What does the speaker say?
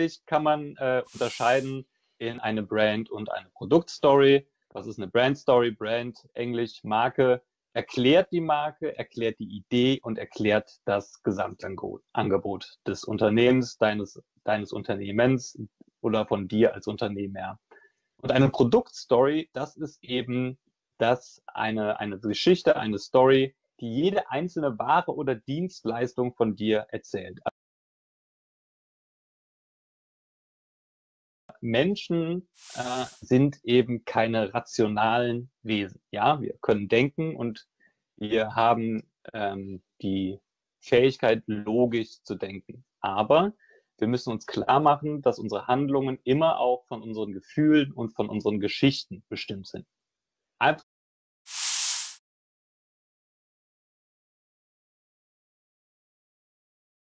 Sicht kann man unterscheiden in eine Brand- und eine Produktstory. Was ist eine Brandstory? Brand, Englisch, Marke, erklärt die Marke, erklärt die Idee und erklärt das Gesamtangebot des Unternehmens, deines Unternehmens oder von dir als Unternehmer. Und eine Produktstory, das ist eben eine Geschichte, eine Story, die jede einzelne Ware oder Dienstleistung von dir erzählt. Menschen sind eben keine rationalen Wesen. Ja, wir können denken und wir haben die Fähigkeit, logisch zu denken. Aber wir müssen uns klar machen, dass unsere Handlungen immer auch von unseren Gefühlen und von unseren Geschichten bestimmt sind. Einfach